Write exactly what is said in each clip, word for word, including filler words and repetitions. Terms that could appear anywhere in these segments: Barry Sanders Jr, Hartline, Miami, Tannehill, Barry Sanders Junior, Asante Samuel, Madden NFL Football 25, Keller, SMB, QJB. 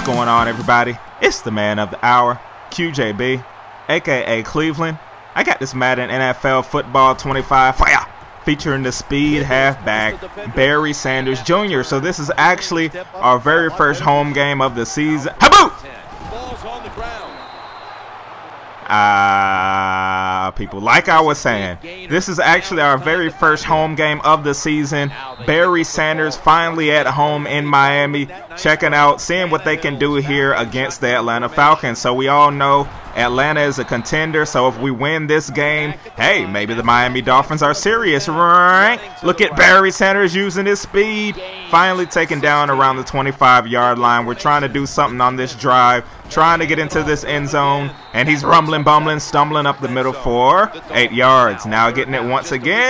What's going on, everybody? It's the man of the hour, Q J B, aka Cleveland. I got this Madden N F L Football twenty-five fire featuring the speed halfback Barry Sanders Junior So this is actually our very first home game of the season. Haboo! Ah, uh, people, like I was saying, this is actually our very first home game of the season. Barry Sanders finally at home in Miami, checking out, seeing what they can do here against the Atlanta Falcons. So we all know Atlanta is a contender, so if we win this game, hey, maybe the Miami Dolphins are serious, right? Look at Barry Sanders using his speed, finally taken down around the twenty-five yard line. We're trying to do something on this drive, trying to get into this end zone, and he's rumbling, bumbling, stumbling up the middle for eight yards. Now getting it once again,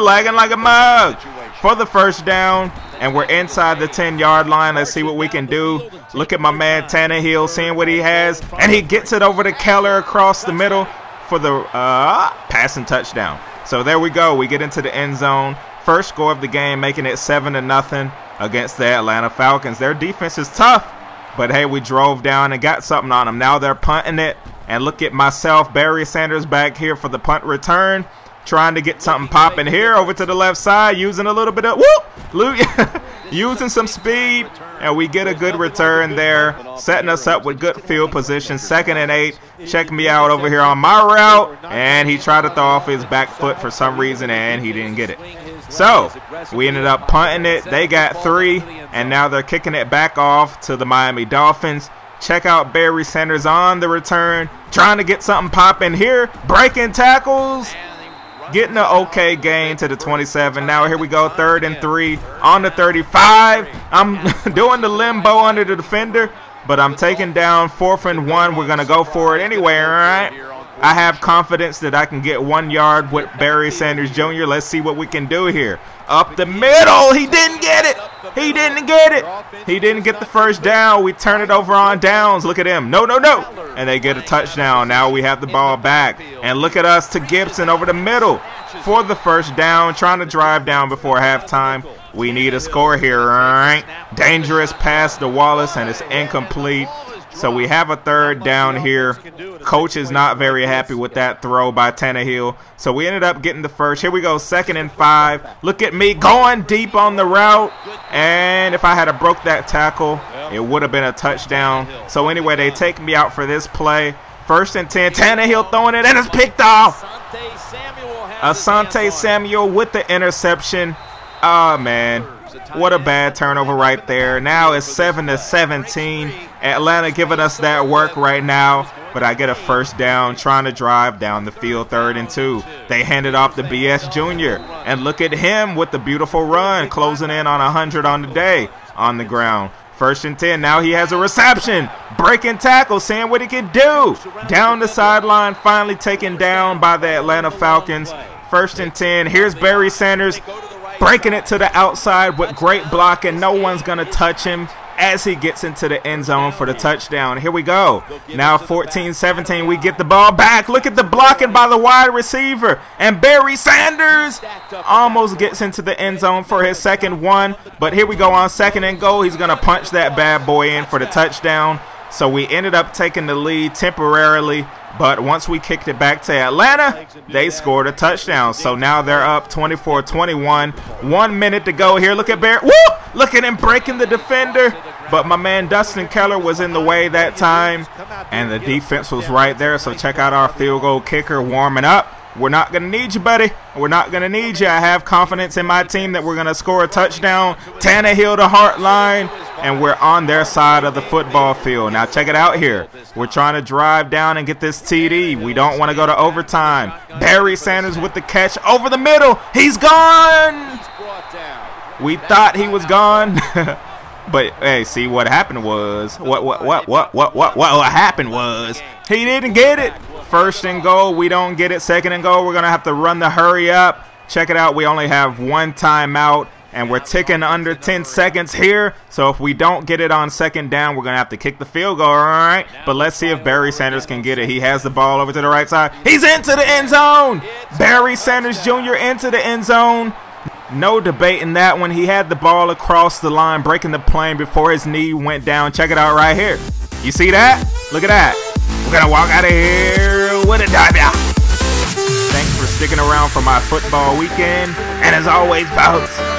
lagging like a mug for the first down. And we're inside the ten yard line. Let's see what we can do. Look at my man Tannehill, seeing what he has. And he gets it over to Keller across the middle for the uh, passing touchdown. So there we go. We get into the end zone. First score of the game, making it seven to nothing against the Atlanta Falcons. Their defense is tough, but hey, we drove down and got something on them. Now they're punting it. And look at myself, Barry Sanders, back here for the punt return. Trying to get something popping here over to the left side, using a little bit of whoop, using some speed, and we get a good return there, setting us up with good field position. Second and eight. Check me out over here on my route, and he tried to throw off his back foot for some reason, and he didn't get it. So we ended up punting it. They got three, and now they're kicking it back off to the Miami Dolphins. Check out Barry Sanders on the return, trying to get something popping here, breaking tackles. Getting an okay gain to the twenty-seven. Now here we go, third and three on the thirty-five. I'm doing the limbo under the defender, but I'm taking down fourth and one. We're going to go for it anyway, all right? I have confidence that I can get one yard with Barry Sanders Junior Let's see what we can do here. Up the middle. He didn't get it. He didn't get it. He didn't get the first down. We turn it over on downs. Look at him. No, no, no. And they get a touchdown. Now we have the ball back. And look at us to Gibson over the middle for the first down. Trying to drive down before halftime. We need a score here. All right. Dangerous pass to Wallace, and it's incomplete. So we have a third down here. Coach is not very happy with that throw by Tannehill. So we ended up getting the first. Here we go, second and five. Look at me going deep on the route. And if I had a broke that tackle, it would have been a touchdown. So anyway, they take me out for this play. First and ten. Tannehill throwing it, and it's picked off. Asante Samuel with the interception. Oh, man. What a bad turnover right there. Now it's seven to seventeen. Atlanta giving us that work right now. But I get a first down, trying to drive down the field, third and two. They hand it off to B S Junior And look at him with the beautiful run, closing in on one hundred on the day on the ground. First and ten. Now he has a reception. Breaking tackle, seeing what he can do. Down the sideline, finally taken down by the Atlanta Falcons. First and ten. Here's Barry Sanders. Breaking it to the outside with great blocking. No one's going to touch him as he gets into the end zone for the touchdown. Here we go. Now fourteen seventeen. We get the ball back. Look at the blocking by the wide receiver. And Barry Sanders almost gets into the end zone for his second one. But here we go on second and goal. He's going to punch that bad boy in for the touchdown. So we ended up taking the lead temporarily. But once we kicked it back to Atlanta, they scored a touchdown. So now they're up twenty-four twenty-one. One minute to go here. Look at Barry. Woo! Look at him breaking the defender. But my man Dustin Keller was in the way that time. And the defense was right there. So check out our field goal kicker warming up. We're not going to need you, buddy. We're not going to need you. I have confidence in my team that we're going to score a touchdown. Tannehill to Hartline. And we're on their side of the football field. Now check it out here. We're trying to drive down and get this T D. We don't want to go to overtime. Barry Sanders with the catch over the middle. He's gone. We thought he was gone. But hey, see what happened was what what what what what what what happened was he didn't get it. First and goal, we don't get it. Second and goal, we're gonna have to run the hurry up. Check it out. We only have one timeout. And we're ticking under ten seconds here. So if we don't get it on second down, we're going to have to kick the field goal, all right? But let's see if Barry Sanders can get it. He has the ball over to the right side. He's into the end zone. Barry Sanders Junior into the end zone. No debate in that one. He had the ball across the line, breaking the plane before his knee went down. Check it out right here. You see that? Look at that. We're going to walk out of here with a W. Thanks for sticking around for my football weekend. And as always, folks,